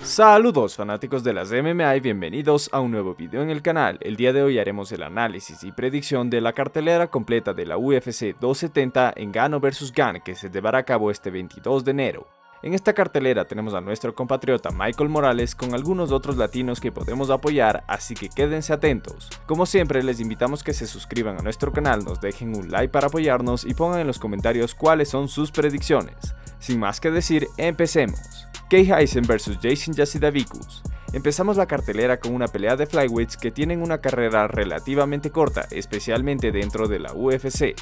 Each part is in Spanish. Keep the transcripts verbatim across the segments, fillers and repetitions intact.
Saludos fanáticos de las M M A y bienvenidos a un nuevo video en el canal. El día de hoy haremos el análisis y predicción de la cartelera completa de la U F C doscientos setenta Ngannou versus. Gane, que se llevará a cabo este veintidós de enero. En esta cartelera tenemos a nuestro compatriota Michael Morales con algunos otros latinos que podemos apoyar, así que quédense atentos. Como siempre les invitamos que se suscriban a nuestro canal, nos dejen un like para apoyarnos y pongan en los comentarios cuáles son sus predicciones. Sin más que decir, empecemos. Kay Hansen versus. Jasmine Jasudavicius. Empezamos la cartelera con una pelea de flyweights que tienen una carrera relativamente corta, especialmente dentro de la U F C.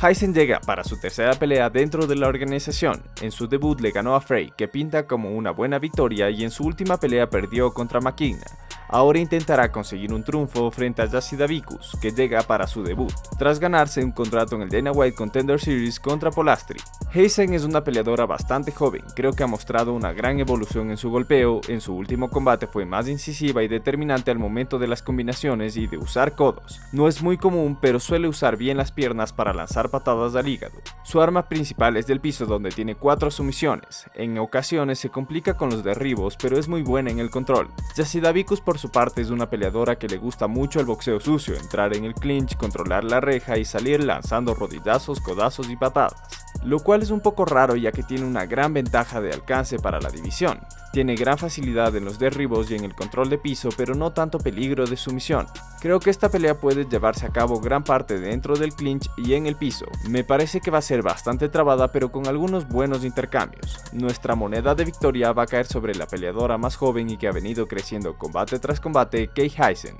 Hansen llega para su tercera pelea dentro de la organización. En su debut le ganó a Frey, que pinta como una buena victoria, y en su última pelea perdió contra McKinna. Ahora intentará conseguir un triunfo frente a Jasudavicius, que llega para su debut, tras ganarse un contrato en el Dana White Contender Series contra Polastri. Hansen es una peleadora bastante joven, creo que ha mostrado una gran evolución en su golpeo, en su último combate fue más incisiva y determinante al momento de las combinaciones y de usar codos. No es muy común, pero suele usar bien las piernas para lanzar patadas al hígado. Su arma principal es del piso, donde tiene cuatro sumisiones. En ocasiones se complica con los derribos, pero es muy buena en el control. Jasudavicius por su parte es una peleadora que le gusta mucho el boxeo sucio, entrar en el clinch, controlar la reja y salir lanzando rodillazos, codazos y patadas, lo cual es un poco raro ya que tiene una gran ventaja de alcance para la división. Tiene gran facilidad en los derribos y en el control de piso, pero no tanto peligro de sumisión. Creo que esta pelea puede llevarse a cabo gran parte dentro del clinch y en el piso. Me parece que va a ser bastante trabada, pero con algunos buenos intercambios. Nuestra moneda de victoria va a caer sobre la peleadora más joven y que ha venido creciendo combate tras combate, Kay Hansen.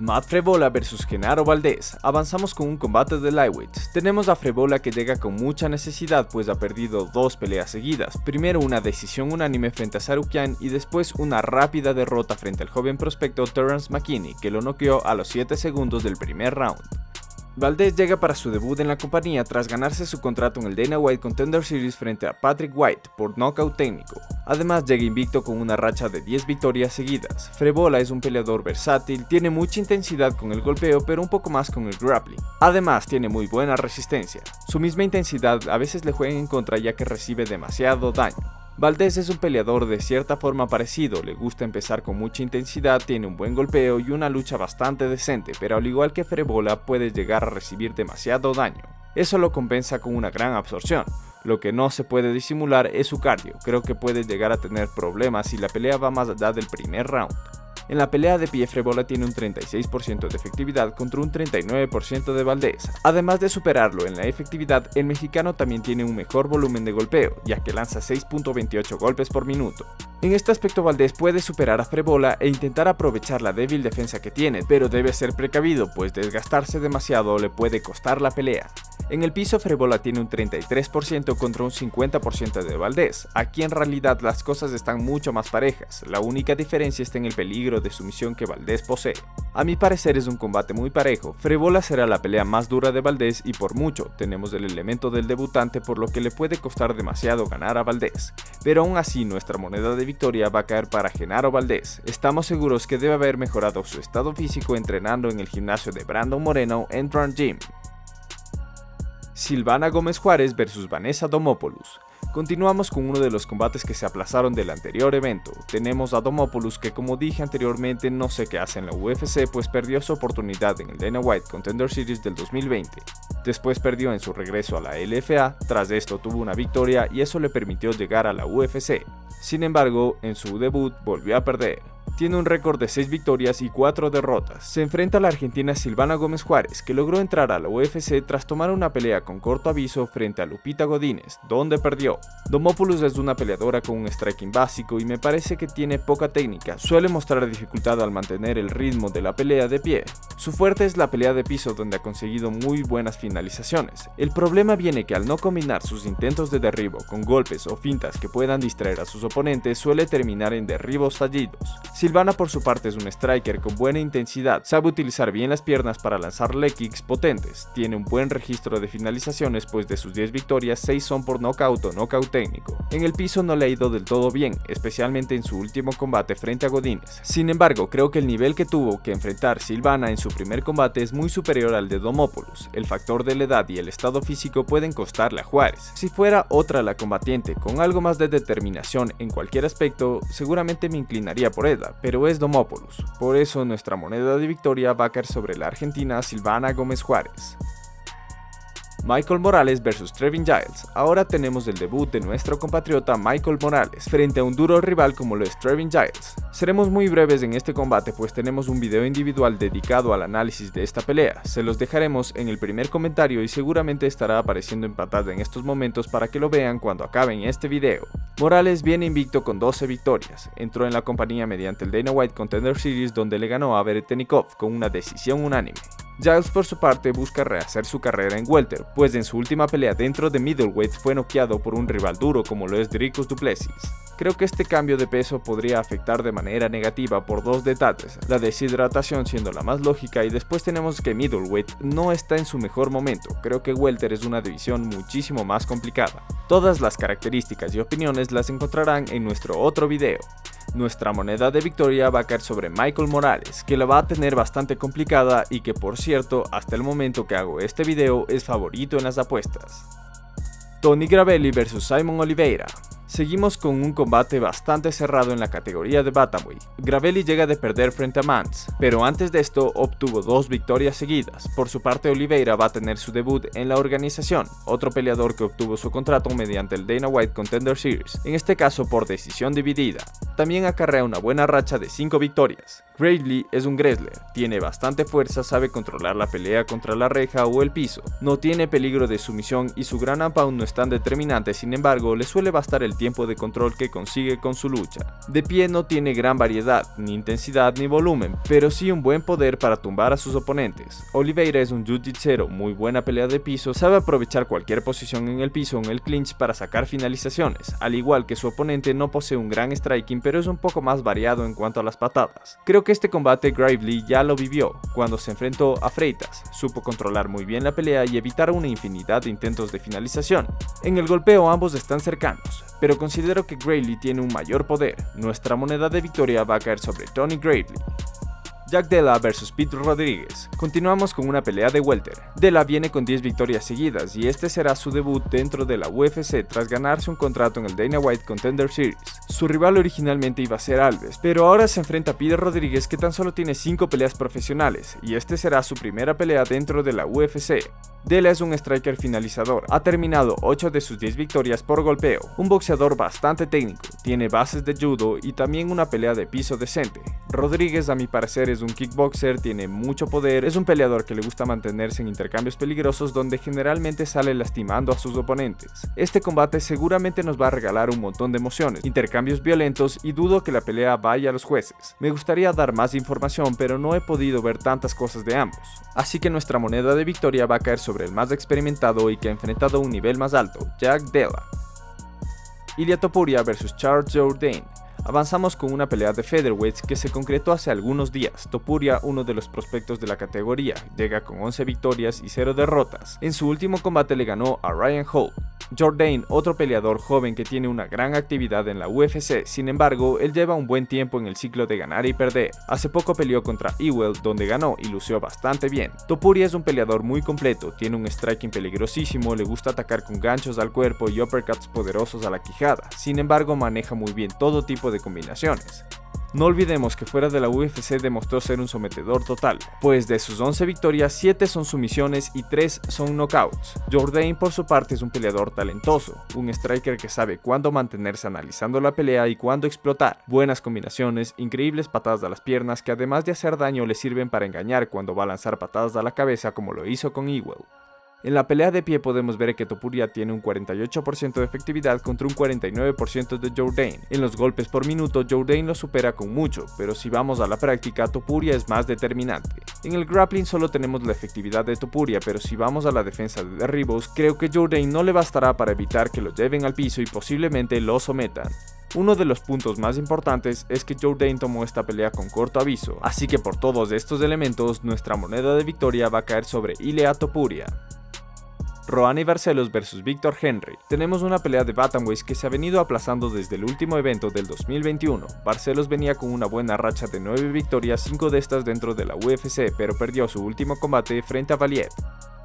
Matt Frevola versus. Genaro Valdés. Avanzamos con un combate de lightweights. Tenemos a Frevola que llega con mucha necesidad, pues ha perdido dos peleas seguidas. Primero una decisión unánime frente a Sarukyan y después una rápida derrota frente al joven prospecto Terence McKinney, que lo noqueó a los siete segundos del primer round. Valdés llega para su debut en la compañía tras ganarse su contrato en el Dana White Contender Series frente a Patrick White por nocaut técnico. Además llega invicto con una racha de diez victorias seguidas. Frevola es un peleador versátil, tiene mucha intensidad con el golpeo pero un poco más con el grappling. Además tiene muy buena resistencia. Su misma intensidad a veces le juega en contra ya que recibe demasiado daño. Valdés es un peleador de cierta forma parecido, le gusta empezar con mucha intensidad, tiene un buen golpeo y una lucha bastante decente, pero al igual que Frevola puede llegar a recibir demasiado daño. Eso lo compensa con una gran absorción. Lo que no se puede disimular es su cardio, creo que puede llegar a tener problemas si la pelea va más allá del primer round. En la pelea de pie, Frevola tiene un treinta y seis por ciento de efectividad contra un treinta y nueve por ciento de Valdés. Además de superarlo en la efectividad, el mexicano también tiene un mejor volumen de golpeo, ya que lanza seis punto veintiocho golpes por minuto. En este aspecto Valdés puede superar a Frevola e intentar aprovechar la débil defensa que tiene, pero debe ser precavido, pues desgastarse demasiado le puede costar la pelea. En el piso, Frevola tiene un treinta y tres por ciento contra un cincuenta por ciento de Valdés. Aquí en realidad las cosas están mucho más parejas, la única diferencia está en el peligro de sumisión que Valdés posee. A mi parecer es un combate muy parejo, Frevola será la pelea más dura de Valdés y por mucho. Tenemos el elemento del debutante por lo que le puede costar demasiado ganar a Valdés. Pero aún así nuestra moneda de victoria va a caer para Genaro Valdés. Estamos seguros que debe haber mejorado su estado físico entrenando en el gimnasio de Brandon Moreno en Trump Gym. Silvana Gómez Juárez versus. Vanessa Domopoulos. Continuamos con uno de los combates que se aplazaron del anterior evento. Tenemos a Domopoulos que, como dije anteriormente, no sé qué hace en la U F C, pues perdió su oportunidad en el Dana White Contender Series del dos mil veinte. Después perdió en su regreso a la L F A, tras esto tuvo una victoria y eso le permitió llegar a la U F C. Sin embargo, en su debut volvió a perder. Tiene un récord de seis victorias y cuatro derrotas. Se enfrenta a la argentina Silvana Gómez Juárez, que logró entrar a la U F C tras tomar una pelea con corto aviso frente a Lupita Godínez, donde perdió. Domopoulos es una peleadora con un striking básico y me parece que tiene poca técnica, suele mostrar dificultad al mantener el ritmo de la pelea de pie. Su fuerte es la pelea de piso, donde ha conseguido muy buenas finalizaciones. El problema viene que al no combinar sus intentos de derribo con golpes o fintas que puedan distraer a sus oponentes, suele terminar en derribos fallidos. Silvana por su parte es un striker con buena intensidad, sabe utilizar bien las piernas para lanzar leg kicks potentes, tiene un buen registro de finalizaciones, pues de sus diez victorias, seis son por nocaut o nocaut técnico. en el piso no le ha ido del todo bien, especialmente en su último combate frente a Godínez. Sin embargo, creo que el nivel que tuvo que enfrentar Silvana en su primer combate es muy superior al de Domopoulos. El factor de la edad y el estado físico pueden costarle a Juárez. Si fuera otra la combatiente con algo más de determinación en cualquier aspecto, seguramente me inclinaría por ella, pero es Domopoulos. Por eso nuestra moneda de victoria va a caer sobre la argentina Silvana Gómez Juárez. Michael Morales versus Trevin Giles. Ahora tenemos el debut de nuestro compatriota Michael Morales frente a un duro rival como lo es Trevin Giles. Seremos muy breves en este combate, pues tenemos un video individual dedicado al análisis de esta pelea. Se los dejaremos en el primer comentario y seguramente estará apareciendo en pantalla en estos momentos para que lo vean cuando acaben este video. Morales viene invicto con doce victorias. Entró en la compañía mediante el Dana White Contender Series, donde le ganó a Beretnikov con una decisión unánime. Giles por su parte busca rehacer su carrera en welter, pues en su última pelea dentro de middleweight fue noqueado por un rival duro como lo es Dricus du Plessis. Creo que este cambio de peso podría afectar de manera negativa por dos detalles, la deshidratación siendo la más lógica, y después tenemos que middleweight no está en su mejor momento. Creo que welter es una división muchísimo más complicada. Todas las características y opiniones las encontrarán en nuestro otro video. Nuestra moneda de victoria va a caer sobre Michael Morales, que la va a tener bastante complicada y que, por cierto, hasta el momento que hago este video es favorito en las apuestas. Tony Gravely versus Saimon Oliveira. Seguimos con un combate bastante cerrado en la categoría de bantamweight. Gravely llega de perder frente a Mans, pero antes de esto obtuvo dos victorias seguidas. Por su parte, Oliveira va a tener su debut en la organización, otro peleador que obtuvo su contrato mediante el Dana White Contender Series, en este caso por decisión dividida. También acarrea una buena racha de cinco victorias. Gravely es un wrestler, tiene bastante fuerza, sabe controlar la pelea contra la reja o el piso, no tiene peligro de sumisión y su gran pound no es tan determinante, sin embargo le suele bastar el tiempo de control que consigue con su lucha. De pie no tiene gran variedad, ni intensidad ni volumen, pero sí un buen poder para tumbar a sus oponentes. Oliveira es un jiu-jitsu, muy buena pelea de piso, sabe aprovechar cualquier posición en el piso o en el clinch para sacar finalizaciones, al igual que su oponente no posee un gran striking, pero es un poco más variado en cuanto a las patadas. Creo que este combate Gravely ya lo vivió, cuando se enfrentó a Freitas, supo controlar muy bien la pelea y evitar una infinidad de intentos de finalización. En el golpeo ambos están cercanos, pero considero que Gravely tiene un mayor poder. Nuestra moneda de victoria va a caer sobre Tony Gravely. Jack Della versus Peter Rodríguez. Continuamos con una pelea de welter. Della viene con diez victorias seguidas y este será su debut dentro de la U F C tras ganarse un contrato en el Dana White Contender Series. Su rival originalmente iba a ser Alves, pero ahora se enfrenta a Peter Rodríguez, que tan solo tiene cinco peleas profesionales, y este será su primera pelea dentro de la U F C. Della es un striker finalizador, ha terminado ocho de sus diez victorias por golpeo, un boxeador bastante técnico, tiene bases de judo y también una pelea de piso decente. Rodríguez, a mi parecer, es un kickboxer, tiene mucho poder, es un peleador que le gusta mantenerse en intercambios peligrosos donde generalmente sale lastimando a sus oponentes. Este combate seguramente nos va a regalar un montón de emociones, intercambios violentos, y dudo que la pelea vaya a los jueces. Me gustaría dar más información, pero no he podido ver tantas cosas de ambos, así que nuestra moneda de victoria va a caer sobre sobre el más experimentado y que ha enfrentado un nivel más alto, Jack Della. Ilia Topuria versus Charles Jourdain. Avanzamos con una pelea de featherweights que se concretó hace algunos días. Topuria, uno de los prospectos de la categoría, llega con once victorias y cero derrotas. En su último combate le ganó a Ryan Hall. Jourdain, otro peleador joven que tiene una gran actividad en la U F C, sin embargo, él lleva un buen tiempo en el ciclo de ganar y perder. Hace poco peleó contra Ewell, donde ganó y lució bastante bien. Topuria es un peleador muy completo, tiene un striking peligrosísimo, le gusta atacar con ganchos al cuerpo y uppercuts poderosos a la quijada, sin embargo maneja muy bien todo tipo de combinaciones. No olvidemos que fuera de la U F C demostró ser un sometedor total, pues de sus once victorias, siete son sumisiones y tres son knockouts. Jourdain por su parte es un peleador talentoso, un striker que sabe cuándo mantenerse analizando la pelea y cuándo explotar. Buenas combinaciones, increíbles patadas a las piernas que además de hacer daño le sirven para engañar cuando va a lanzar patadas a la cabeza como lo hizo con Ewell. En la pelea de pie podemos ver que Topuria tiene un cuarenta y ocho por ciento de efectividad contra un cuarenta y nueve por ciento de Jourdain. En los golpes por minuto, Jourdain lo supera con mucho, pero si vamos a la práctica, Topuria es más determinante. En el grappling solo tenemos la efectividad de Topuria, pero si vamos a la defensa de derribos, creo que Jourdain no le bastará para evitar que lo lleven al piso y posiblemente lo sometan. Uno de los puntos más importantes es que Jourdain tomó esta pelea con corto aviso, así que por todos estos elementos, nuestra moneda de victoria va a caer sobre Ilia Topuria. Raoni Barcelos versus Victor Henry. Tenemos una pelea de Bantamweights que se ha venido aplazando desde el último evento del dos mil veintiuno. Barcelos venía con una buena racha de nueve victorias, cinco de estas dentro de la U F C, pero perdió su último combate frente a Valiev.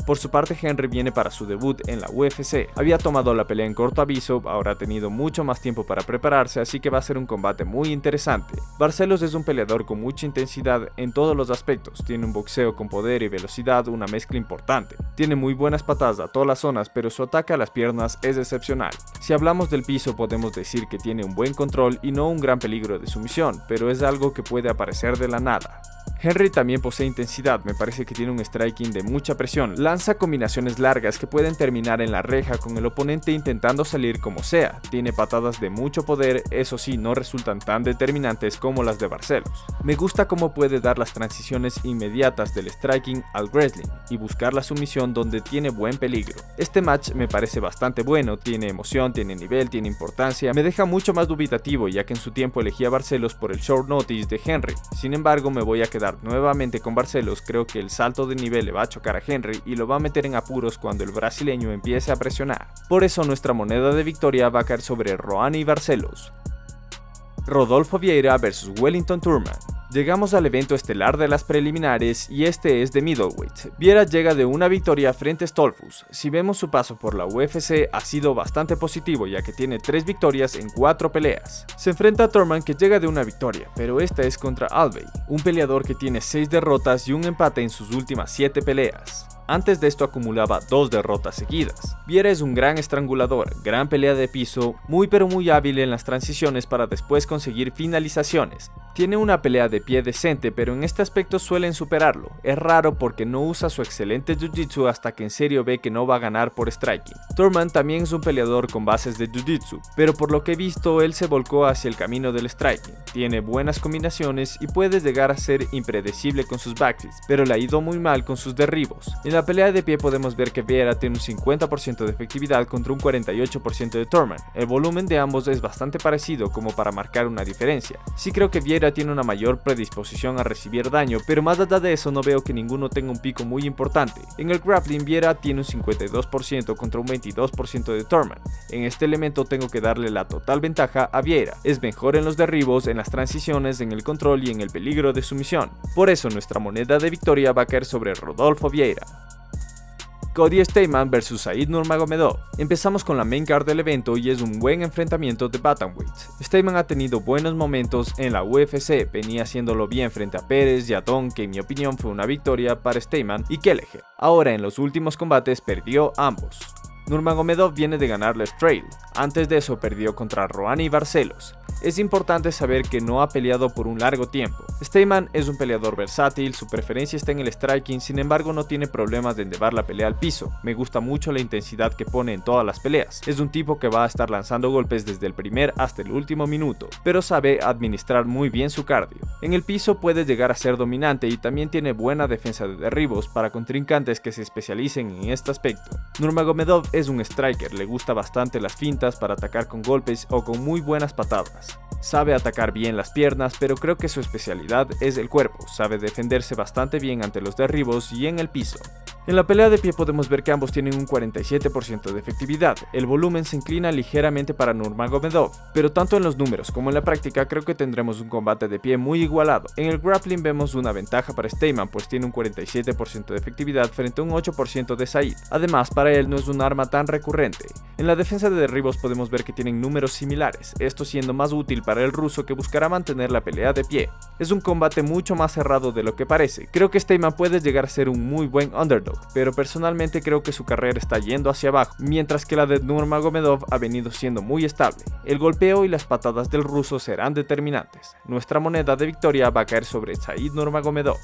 Por su parte, Henry viene para su debut en la U F C. Había tomado la pelea en corto aviso, ahora ha tenido mucho más tiempo para prepararse, así que va a ser un combate muy interesante. Barcelos es un peleador con mucha intensidad en todos los aspectos, tiene un boxeo con poder y velocidad, una mezcla importante. Tiene muy buenas patadas a todas las zonas, pero su ataque a las piernas es excepcional. Si hablamos del piso, podemos decir que tiene un buen control y no un gran peligro de sumisión, pero es algo que puede aparecer de la nada. Henry también posee intensidad, me parece que tiene un striking de mucha presión, lanza combinaciones largas que pueden terminar en la reja con el oponente intentando salir como sea, tiene patadas de mucho poder, eso sí no resultan tan determinantes como las de Barcelos. Me gusta cómo puede dar las transiciones inmediatas del striking al wrestling y buscar la sumisión donde tiene buen peligro. Este match me parece bastante bueno, tiene emoción, tiene nivel, tiene importancia, me deja mucho más dubitativo ya que en su tiempo elegí a Barcelos por el short notice de Henry, sin embargo me voy a quedar nuevamente con Barcelos, creo que el salto de nivel le va a chocar a Henry y lo va a meter en apuros cuando el brasileño empiece a presionar. Por eso nuestra moneda de victoria va a caer sobre Raoni Barcelos. Rodolfo Vieira versus Wellington Turman. Llegamos al evento estelar de las preliminares y este es de middleweight. Vieira llega de una victoria frente a Stolfus. Si vemos su paso por la U F C ha sido bastante positivo ya que tiene tres victorias en cuatro peleas. Se enfrenta a Turman que llega de una victoria, pero esta es contra Alvey, un peleador que tiene seis derrotas y un empate en sus últimas siete peleas. Antes de esto acumulaba dos derrotas seguidas. Vieira es un gran estrangulador, gran pelea de piso, muy pero muy hábil en las transiciones para después conseguir finalizaciones. Tiene una pelea de pie decente, pero en este aspecto suelen superarlo. Es raro porque no usa su excelente jiu-jitsu hasta que en serio ve que no va a ganar por striking. Turman también es un peleador con bases de jiu-jitsu, pero por lo que he visto él se volcó hacia el camino del striking. Tiene buenas combinaciones y puede llegar a ser impredecible con sus backflips, pero le ha ido muy mal con sus derribos. En la pelea de pie podemos ver que Vieira tiene un cincuenta por ciento de efectividad contra un cuarenta y ocho por ciento de Turman. El volumen de ambos es bastante parecido como para marcar una diferencia. Sí creo que Vieira tiene una mayor predisposición a recibir daño, pero más allá de eso no veo que ninguno tenga un pico muy importante. En el grappling Vieira tiene un cincuenta y dos por ciento contra un veintidós por ciento de Turman. En este elemento tengo que darle la total ventaja a Vieira. Es mejor en los derribos, en las transiciones, en el control y en el peligro de sumisión. Por eso nuestra moneda de victoria va a caer sobre Rodolfo Vieira. Cody Stamann versus Said Nurmagomedov. Empezamos con la main card del evento y es un buen enfrentamiento de bantamweights. Stamann ha tenido buenos momentos en la U F C, venía haciéndolo bien frente a Pérez y a Don, que en mi opinión fue una victoria para Stamann y Kelleher. Ahora en los últimos combates perdió ambos. Nurmagomedov viene de ganarles Trail, antes de eso perdió contra Raoni Barcelos. Es importante saber que no ha peleado por un largo tiempo. Stamann es un peleador versátil, su preferencia está en el striking, sin embargo no tiene problemas de llevar la pelea al piso. Me gusta mucho la intensidad que pone en todas las peleas, es un tipo que va a estar lanzando golpes desde el primer hasta el último minuto, pero sabe administrar muy bien su cardio. En el piso puede llegar a ser dominante y también tiene buena defensa de derribos para contrincantes que se especialicen en este aspecto. Nurmagomedov es un striker, le gusta bastante las fintas para atacar con golpes o con muy buenas patadas. Sabe atacar bien las piernas, pero creo que su especialidad es el cuerpo, sabe defenderse bastante bien ante los derribos y en el piso. En la pelea de pie podemos ver que ambos tienen un cuarenta y siete por ciento de efectividad, el volumen se inclina ligeramente para Nurmagomedov, pero tanto en los números como en la práctica creo que tendremos un combate de pie muy igualado. En el grappling vemos una ventaja para Stamann, pues tiene un cuarenta y siete por ciento de efectividad frente a un ocho por ciento de Said, además para él no es un arma tan recurrente. En la defensa de derribos podemos ver que tienen números similares, esto siendo más útil para el ruso que buscará mantener la pelea de pie. Es un combate mucho más cerrado de lo que parece, creo que Stamann puede llegar a ser un muy buen underdog, pero personalmente creo que su carrera está yendo hacia abajo, mientras que la de Nurmagomedov ha venido siendo muy estable. El golpeo y las patadas del ruso serán determinantes. Nuestra moneda de victoria va a caer sobre Said Nurmagomedov.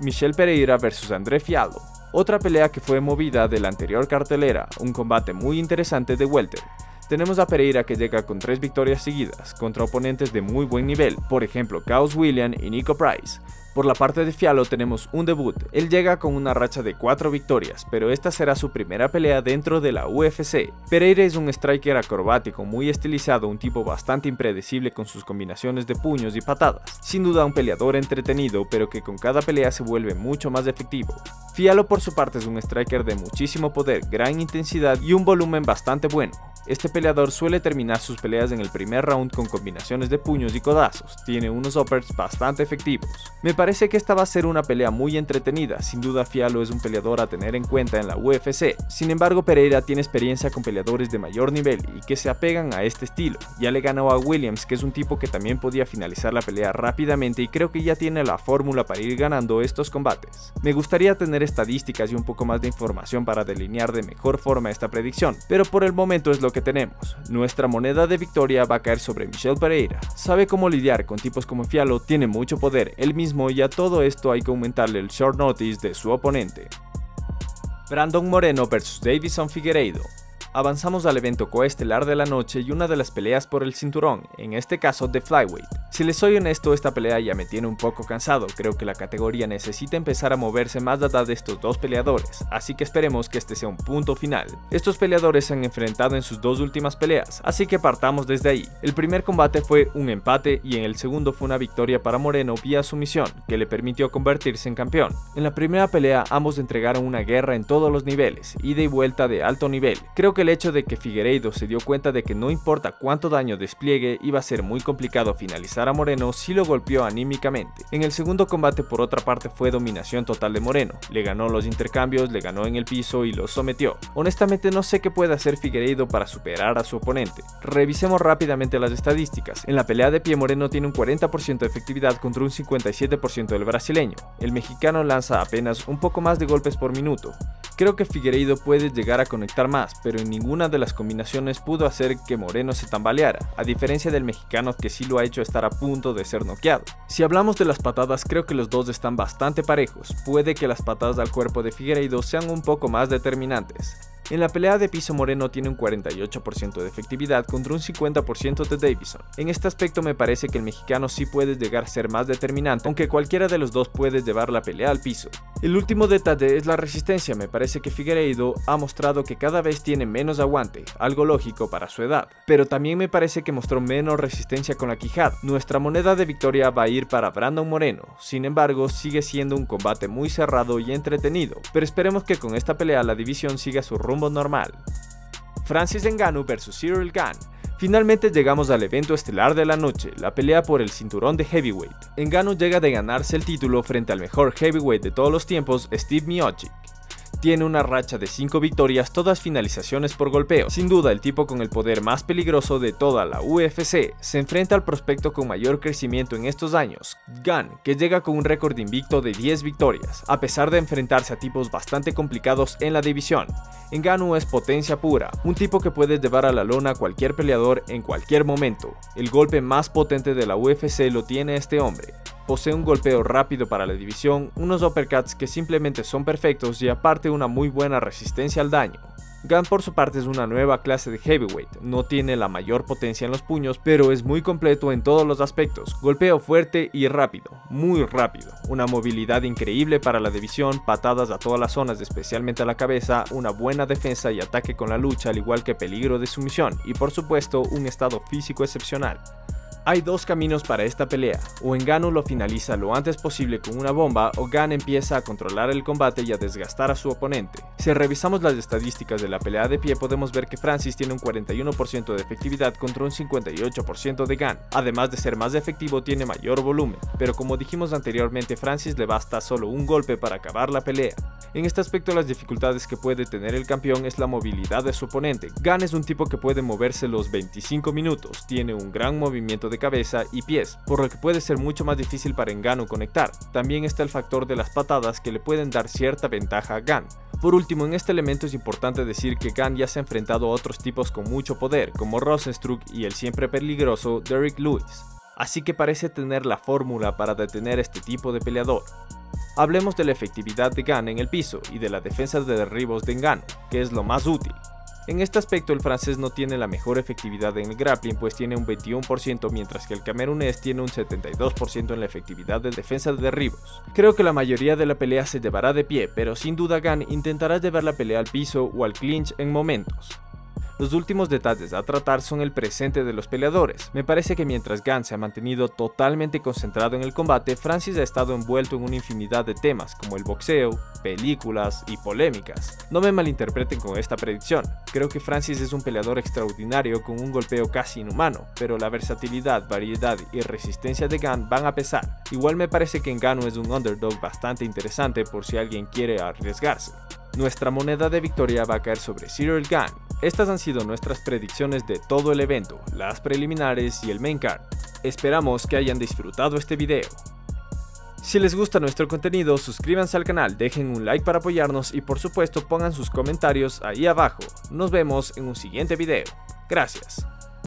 Michel Pereira versus André Fialho. Otra pelea que fue movida de la anterior cartelera, un combate muy interesante de welter. Tenemos a Pereira, que llega con tres victorias seguidas contra oponentes de muy buen nivel, por ejemplo Chaos Williams y Nico Price. Por la parte de Fialho tenemos un debut, él llega con una racha de cuatro victorias, pero esta será su primera pelea dentro de la U F C. Pereira es un striker acrobático muy estilizado, un tipo bastante impredecible con sus combinaciones de puños y patadas. Sin duda un peleador entretenido, pero que con cada pelea se vuelve mucho más efectivo. Fialho por su parte es un striker de muchísimo poder, gran intensidad y un volumen bastante bueno. Este peleador suele terminar sus peleas en el primer round con combinaciones de puños y codazos, tiene unos uppers bastante efectivos. Me parece que esta va a ser una pelea muy entretenida, sin duda Fialho es un peleador a tener en cuenta en la U F C, sin embargo Pereira tiene experiencia con peleadores de mayor nivel y que se apegan a este estilo. Ya le ganó a Williams, que es un tipo que también podía finalizar la pelea rápidamente y creo que ya tiene la fórmula para ir ganando estos combates. Me gustaría tener estadísticas y un poco más de información para delinear de mejor forma esta predicción, pero por el momento es lo que tenemos. Nuestra moneda de victoria va a caer sobre Michel Pereira. Sabe cómo lidiar con tipos como Fialho, tiene mucho poder él mismo y a todo esto hay que aumentarle el short notice de su oponente. Brandon Moreno versus Deiveson Figueiredo. Avanzamos al evento coestelar de la noche y una de las peleas por el cinturón, en este caso de flyweight. Si les soy honesto, esta pelea ya me tiene un poco cansado, creo que la categoría necesita empezar a moverse más allá de estos dos peleadores, así que esperemos que este sea un punto final. Estos peleadores se han enfrentado en sus dos últimas peleas, así que partamos desde ahí. El primer combate fue un empate y en el segundo fue una victoria para Moreno vía sumisión, que le permitió convertirse en campeón. En la primera pelea ambos entregaron una guerra en todos los niveles, ida y vuelta de alto nivel. Creo que el hecho de que Figueiredo se dio cuenta de que no importa cuánto daño despliegue, iba a ser muy complicado finalizar a Moreno, sí lo golpeó anímicamente. En el segundo combate, por otra parte, fue dominación total de Moreno, le ganó los intercambios, le ganó en el piso y lo sometió. Honestamente no sé qué puede hacer Figueiredo para superar a su oponente. Revisemos rápidamente las estadísticas. En la pelea de pie, Moreno tiene un cuarenta por ciento de efectividad contra un cincuenta y siete por ciento del brasileño. El mexicano lanza apenas un poco más de golpes por minuto. Creo que Figueiredo puede llegar a conectar más, pero en ninguna de las combinaciones pudo hacer que Moreno se tambaleara, a diferencia del mexicano que sí lo ha hecho estar a punto de ser noqueado. Si hablamos de las patadas, creo que los dos están bastante parejos, puede que las patadas al cuerpo de Figueiredo sean un poco más determinantes. En la pelea de piso, Moreno tiene un cuarenta y ocho por ciento de efectividad contra un cincuenta por ciento de Deiveson. En este aspecto me parece que el mexicano sí puede llegar a ser más determinante, aunque cualquiera de los dos puede llevar la pelea al piso. El último detalle es la resistencia, me parece que Figueiredo ha mostrado que cada vez tiene menos aguante, algo lógico para su edad, pero también me parece que mostró menos resistencia con la quijada. Nuestra moneda de victoria va a ir para Brandon Moreno, sin embargo sigue siendo un combate muy cerrado y entretenido, pero esperemos que con esta pelea la división siga su rumbo normal. Francis Ngannou versus Ciryl Gane. Finalmente llegamos al evento estelar de la noche, la pelea por el cinturón de heavyweight. Ngannou llega de ganarse el título frente al mejor heavyweight de todos los tiempos, Steve Miocic. Tiene una racha de cinco victorias, todas finalizaciones por golpeo. Sin duda el tipo con el poder más peligroso de toda la U F C, se enfrenta al prospecto con mayor crecimiento en estos años, Gane, que llega con un récord invicto de diez victorias, a pesar de enfrentarse a tipos bastante complicados en la división. Ngannou es potencia pura, un tipo que puede llevar a la lona a cualquier peleador en cualquier momento. El golpe más potente de la U F C lo tiene este hombre. Posee un golpeo rápido para la división, unos uppercuts que simplemente son perfectos y aparte una muy buena resistencia al daño. Gane por su parte es una nueva clase de heavyweight, no tiene la mayor potencia en los puños, pero es muy completo en todos los aspectos, golpeo fuerte y rápido, muy rápido, una movilidad increíble para la división, patadas a todas las zonas, especialmente a la cabeza, una buena defensa y ataque con la lucha, al igual que peligro de sumisión y por supuesto un estado físico excepcional. Hay dos caminos para esta pelea, o Ngannou lo finaliza lo antes posible con una bomba o Gane empieza a controlar el combate y a desgastar a su oponente. Si revisamos las estadísticas de la pelea de pie podemos ver que Francis tiene un cuarenta y uno por ciento de efectividad contra un cincuenta y ocho por ciento de Gane, además de ser más efectivo tiene mayor volumen, pero como dijimos anteriormente Francis le basta solo un golpe para acabar la pelea. En este aspecto las dificultades que puede tener el campeón es la movilidad de su oponente. Gane es un tipo que puede moverse los veinticinco minutos, tiene un gran movimiento de de cabeza y pies, por lo que puede ser mucho más difícil para Ngannou conectar. También está el factor de las patadas que le pueden dar cierta ventaja a Gane. Por último, en este elemento es importante decir que Gane ya se ha enfrentado a otros tipos con mucho poder, como Rosenstruck y el siempre peligroso Derrick Lewis, así que parece tener la fórmula para detener este tipo de peleador. Hablemos de la efectividad de Gane en el piso y de la defensa de derribos de Ngannou, que es lo más útil. En este aspecto el francés no tiene la mejor efectividad en el grappling, pues tiene un veintiuno por ciento, mientras que el camerunés tiene un setenta y dos por ciento en la efectividad de defensa de derribos. Creo que la mayoría de la pelea se llevará de pie, pero sin duda Gane intentará llevar la pelea al piso o al clinch en momentos. Los últimos detalles a tratar son el presente de los peleadores. Me parece que mientras Gane se ha mantenido totalmente concentrado en el combate, Francis ha estado envuelto en una infinidad de temas como el boxeo, películas y polémicas. No me malinterpreten con esta predicción, creo que Francis es un peleador extraordinario con un golpeo casi inhumano, pero la versatilidad, variedad y resistencia de Gane van a pesar. Igual me parece que Ngannou es un underdog bastante interesante por si alguien quiere arriesgarse. Nuestra moneda de victoria va a caer sobre Ciryl Gane. Estas han sido nuestras predicciones de todo el evento, las preliminares y el main card. Esperamos que hayan disfrutado este video. Si les gusta nuestro contenido, suscríbanse al canal, dejen un like para apoyarnos y por supuesto pongan sus comentarios ahí abajo. Nos vemos en un siguiente video. Gracias.